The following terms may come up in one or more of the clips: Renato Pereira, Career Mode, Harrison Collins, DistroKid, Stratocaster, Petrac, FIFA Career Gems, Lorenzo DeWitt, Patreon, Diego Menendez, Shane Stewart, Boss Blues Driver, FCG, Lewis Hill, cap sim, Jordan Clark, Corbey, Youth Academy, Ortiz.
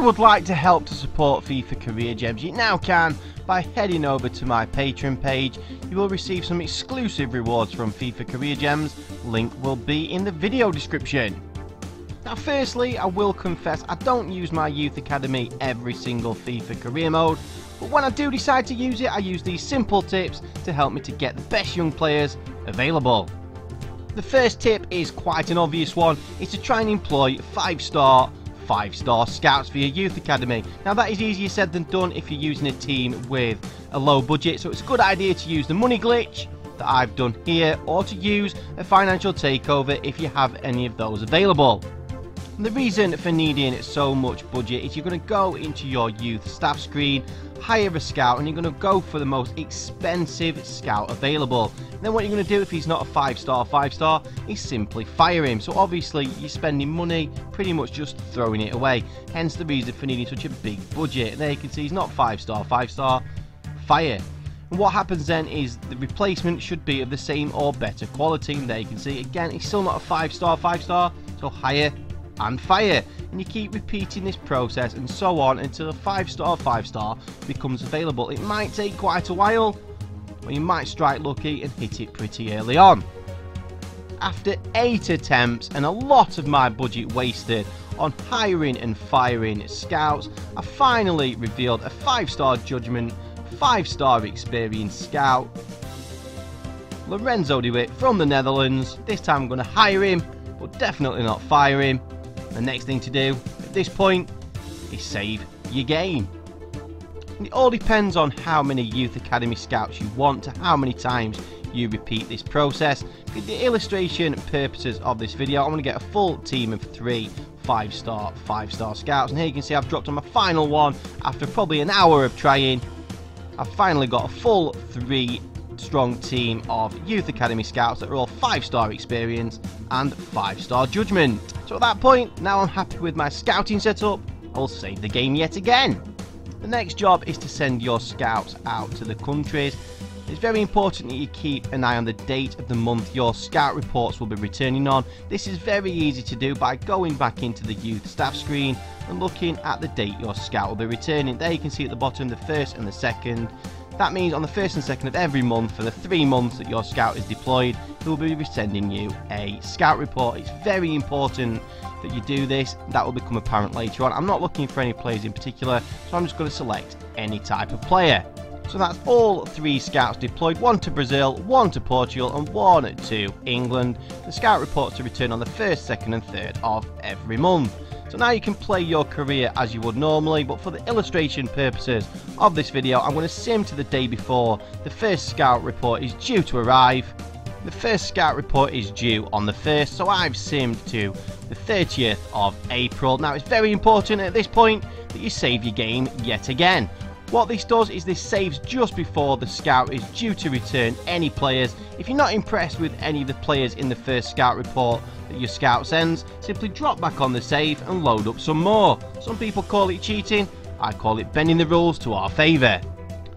you would like to help to support FIFA Career Gems, you now can by heading over to my Patreon page. You will receive some exclusive rewards from FIFA Career Gems. Link will be in the video description. Now firstly, I will confess I don't use my Youth Academy every single FIFA career mode, but when I do decide to use it, I use these simple tips to help me to get the best young players available. The first tip is quite an obvious one, is to try and employ five-star scouts for your Youth Academy. Now that is easier said than done if you're using a team with a low budget, so it's a good idea to use the money glitch that I've done here, or to use a financial takeover if you have any of those available. And the reason for needing so much budget is you're going to go into your youth staff screen, hire a scout, and you're going to go for the most expensive scout available. And then what you're going to do, if he's not a five-star, is simply fire him. So obviously you're spending money, pretty much just throwing it away. Hence the reason for needing such a big budget. And there you can see he's not five-star, fire. And what happens then is the replacement should be of the same or better quality. And there you can see again, he's still not a five-star, so hire and fire, and you keep repeating this process and so on until a five-star becomes available. It might take quite a while, or you might strike lucky and hit it pretty early on. After 8 attempts and a lot of my budget wasted on hiring and firing scouts, I finally revealed a five-star judgment, five-star experienced scout, Lorenzo DeWitt from the Netherlands. This time I'm going to hire him, but definitely not fire him. The next thing to do at this point is save your game. And it all depends on how many Youth Academy scouts you want to how many times you repeat this process. For the illustration purposes of this video, I'm going to get a full team of 3 five-star scouts. And here you can see I've dropped on my final one after probably an hour of trying. I've finally got a full 3 strong team of Youth Academy scouts that are all five-star experience and five-star judgment. So at that point, now I'm happy with my scouting setup, I'll save the game yet again. The next job is to send your scouts out to the countries. It's very important that you keep an eye on the date of the month your scout reports will be returning on. This is very easy to do by going back into the youth staff screen and looking at the date your scout will be returning. There you can see at the bottom the 1st and the 2nd. That means on the 1st and 2nd of every month for the 3 months that your scout is deployed, he will be sending you a scout report. It's very important that you do this. That will become apparent later on. I'm not looking for any players in particular, so I'm just going to select any type of player. So that's all 3 scouts deployed, 1 to Brazil, 1 to Portugal and 1 to England. The scout reports to return on the 1st, 2nd and 3rd of every month. So now you can play your career as you would normally, but for the illustration purposes of this video, I'm going to sim to the day before the first scout report is due to arrive. The first scout report is due on the 1st, so I've simmed to the 30th of April. Now it's very important at this point that you save your game yet again. What this does is this saves just before the scout is due to return any players. If you're not impressed with any of the players in the first scout report that your scout sends, simply drop back on the save and load up some more. Some people call it cheating, I call it bending the rules to our favour.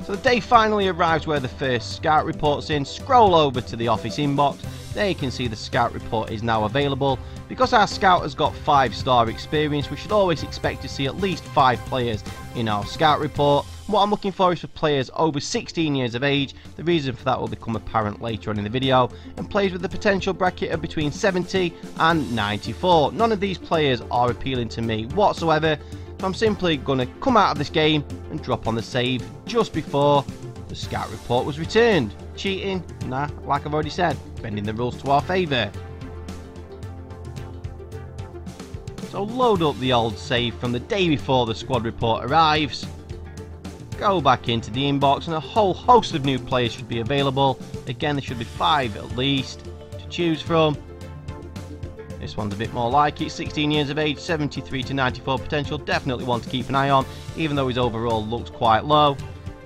So the day finally arrives where the first scout report's in. Scroll over to the office inbox, there you can see the scout report is now available. Because our scout has got five-star experience, we should always expect to see at least 5 players in our scout report. What I'm looking for is for players over 16 years of age. The reason for that will become apparent later on in the video, and players with the potential bracket of between 70 and 94. None of these players are appealing to me whatsoever, so I'm simply going to come out of this game and drop on the save just before the scout report was returned. Cheating? Nah, like I've already said, bending the rules to our favour. So load up the old save from the day before the squad report arrives. Go back into the inbox and a whole host of new players should be available. Again, there should be 5 at least to choose from. This one's a bit more like it. 16 years of age, 73 to 94 potential. Definitely one to keep an eye on, even though his overall looks quite low.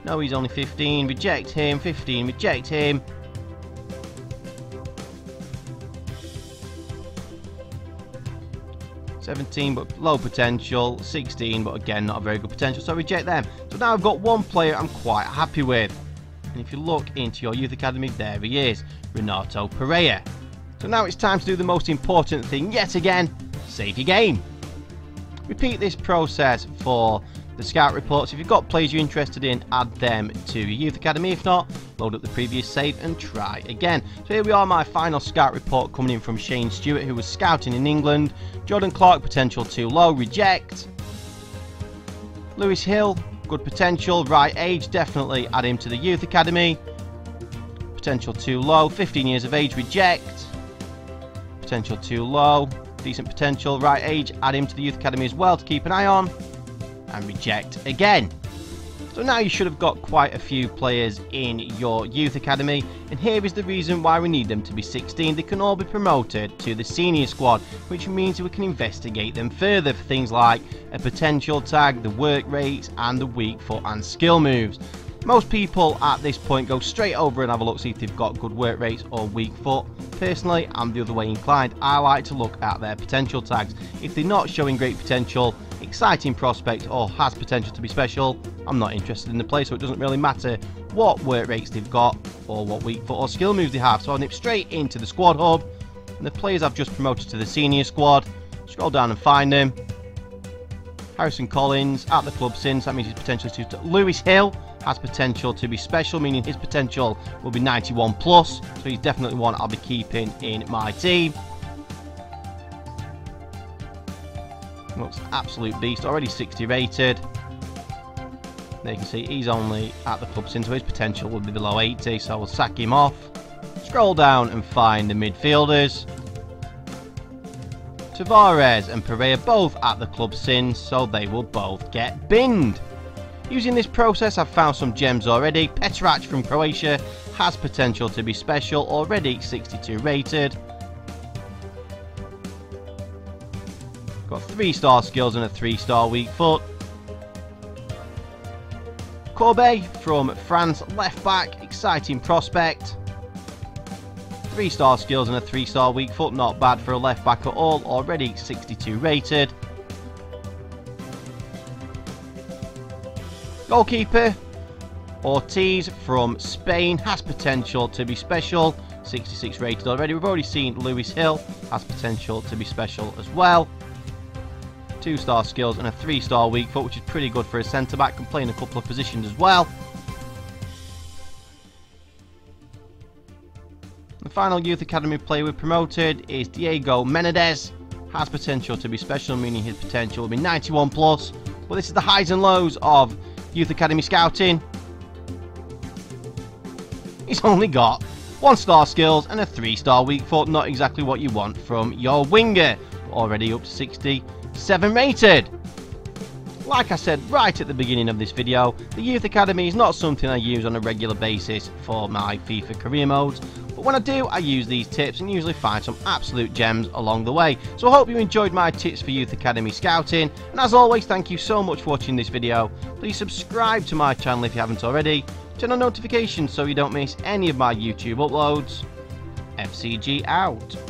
No, he's only 15. Reject him. 15. Reject him. '17 but low potential, '16 but again not a very good potential, so reject them. So now I've got 1 player I'm quite happy with, and if you look into your youth academy, there he is, Renato Pereira. So now it's time to do the most important thing yet again, save your game. Repeat this process for the scout reports. If you've got players you're interested in, add them to your youth academy. If not, load up the previous save and try again. So here we are, my final scout report coming in from Shane Stewart, who was scouting in England. Jordan Clark, potential too low, reject. Lewis Hill, good potential, right age, definitely add him to the youth academy. Potential too low, 15 years of age, reject. Potential too low, decent potential, right age, add him to the youth academy as well to keep an eye on. And reject again. So now you should have got quite a few players in your youth academy, and here is the reason why we need them to be 16. They can all be promoted to the senior squad, which means we can investigate them further for things like a potential tag, the work rates, and the weak foot and skill moves. Most people at this point go straight over and have a look, see if they've got good work rates or weak foot. Personally, I'm the other way inclined. I like to look at their potential tags. If they're not showing great potential, exciting prospect, or has potential to be special, I'm not interested in the play, so it doesn't really matter what work rates they've got or what weak foot or skill moves they have. So I'll nip straight into the squad hub, and the players I've just promoted to the senior squad, scroll down and find them. Harrison Collins at the club since, that means his potential is too. Lewis Hill has potential to be special, meaning his potential will be 91 plus, so he's definitely one I'll be keeping in my team. Looks absolute beast, already 60 rated. There you can see he's only at the club since, so his potential would be below 80, so we'll sack him off. Scroll down and find the midfielders. Tavares and Pereira both at the club since, so they will both get binned. Using this process, I've found some gems already. Petrac from Croatia has potential to be special, already 62 rated. Got 3-star skills and a 3-star weak foot. Corbey from France, left back, exciting prospect. 3-star skills and a 3-star weak foot, not bad for a left back at all, already 62 rated. Goalkeeper Ortiz from Spain has potential to be special, 66 rated already. We've already seen Lewis Hill has potential to be special as well. 2-star skills and a 3-star weak foot, which is pretty good for a centre-back, can play in a couple of positions as well. The final youth academy player we promoted is Diego Menendez, has potential to be special, meaning his potential will be 91 plus. Well, this is the highs and lows of youth academy scouting. He's only got 1-star skills and a 3-star weak foot, not exactly what you want from your winger, already up to 67 rated. Like I said right at the beginning of this video, the youth academy is not something I use on a regular basis for my FIFA career modes, but when I do, I use these tips and usually find some absolute gems along the way. So I hope you enjoyed my tips for youth academy scouting, and as always, thank you so much for watching this video. Please subscribe to my channel if you haven't already, turn on notifications so you don't miss any of my YouTube uploads. FCG out.